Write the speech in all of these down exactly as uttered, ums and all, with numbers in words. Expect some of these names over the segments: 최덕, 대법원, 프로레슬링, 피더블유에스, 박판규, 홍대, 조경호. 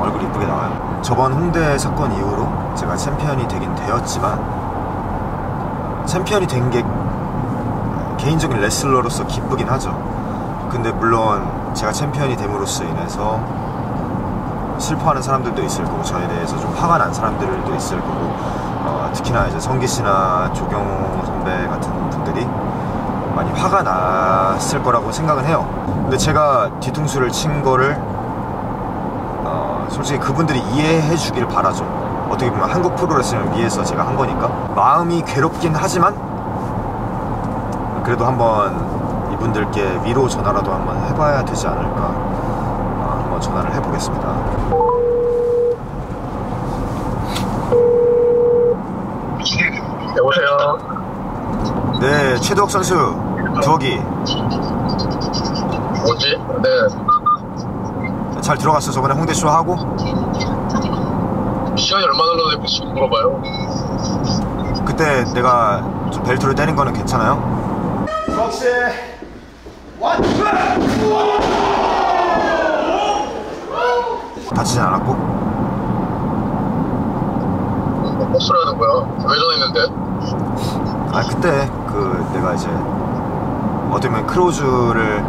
좀 얼굴이 이쁘게 나와요. 저번 홍대 사건 이후로 제가 챔피언이 되긴 되었지만, 챔피언이 된 게 개인적인 레슬러로서 기쁘긴 하죠. 근데 물론 제가 챔피언이 됨으로써 인해서 슬퍼하는 사람들도 있을 거고, 저에 대해서 좀 화가 난 사람들도 있을 거고, 어, 특히나 이제 성기씨나 조경호 선배 같은 분들이 많이 화가 났을 거라고 생각은 해요. 근데 제가 뒤통수를 친 거를 어, 솔직히 그분들이 이해해 주길 바라죠. 어떻게 보면 한국 프로레슬링을 위해서 제가 한 거니까. 마음이 괴롭긴 하지만 그래도 한번 이분들께 위로 전화라도 한번 해봐야 되지 않을까, 어, 한번 전화를 해보겠습니다. 여보세요? 네, 최덕 선수, 저기 뭐지? 네, 잘 들어갔어? 저번에 홍대쇼 하고? 시간이 얼마나 걸렸는데 계속 물어봐요. 그때 내가 좀 벨트를 떼는 거는 괜찮아요? 박씨! 원, 투! 다치진 않았고? 뭐 버스를 하는 거야? 왜 전화했는데? 아, 그때 그 내가 이제 어떻게 보면 크로즈를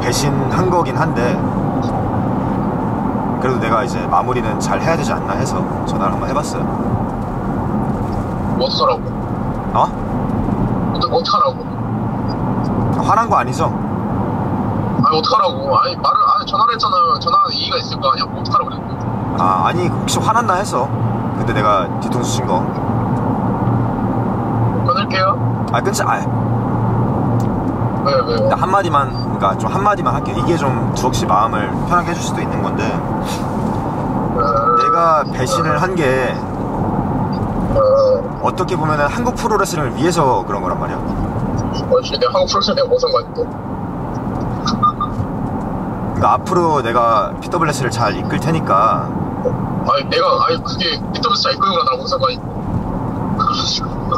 배신한 거긴 한데, 그래도 내가 이제 마무리는 잘 해야 되지 않나 해서 전화를 한번 해봤어요. 못 하라고? 어? 근데 못 하라고? 화난 거 아니죠? 아니 못 하라고. 아니 말을, 아니 전화를 했잖아요. 전화하는 이유가 있을 거 아니야. 못 하라고 그랬고. 아, 아니 혹시 화났나 해서. 근데 내가 뒤통수 친 거. 아, 끊지, 아. 왜, 왜? 나 한마디만, 그니까 좀 한마디만 할게. 이게 좀 주혁씨 마음을 편하게 해줄 수도 있는 건데, 네. 내가 배신을 한 게, 네. 어떻게 보면은 한국 프로레슬링을 위해서 그런 거란 말이야. 역시 내가 한국 프로레슬링 못 산 거 같은데. 그니까 앞으로 내가 피더블유에스를 잘 이끌 테니까. 아니, 내가, 아니, 그게 피더블유에스 잘 이끌는 거 나랑 못 산 거 아닌데.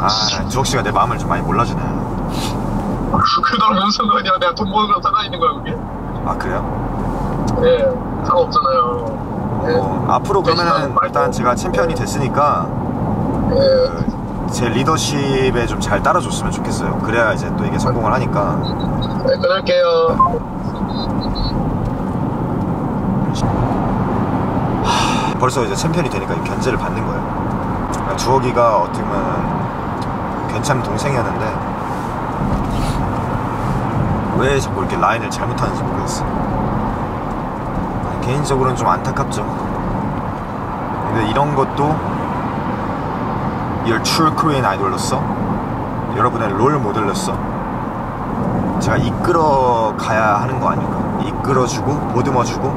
아, 주혁씨가 내 마음을 좀 많이 몰라주네. 그게 나랑 무슨 상관이야. 내가 돈 버는 거랑 상관있는 거야 그게? 아, 그래요? 네, 상관없잖아요. 네. 어, 앞으로 그러면은 일단 제가 챔피언이 됐으니까, 네. 그, 제 리더십에 좀 잘 따라줬으면 좋겠어요. 그래야 이제 또 이게 성공을 하니까. 네, 끊을게요. 하, 벌써 이제 챔피언이 되니까 견제를 받는 거예요. 주혁이가 어떻게 보면 괜찮은 동생이었는데 왜 자꾸 이렇게 라인을 잘못하는지 모르겠어. 개인적으로는 좀 안타깝죠. 근데 이런 것도 Your True Korean 아이돌로서, 여러분의 롤 모델로서 제가 이끌어 가야 하는 거 아닐까. 이끌어주고 보듬어주고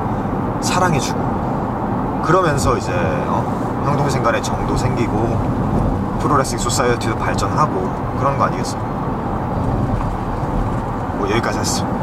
사랑해주고, 그러면서 이제 어? 형동생 간의 정도 생기고 프로레슬링 소사이어티도 발전하고 그런 거 아니겠어요? 뭐 여기까지 했어.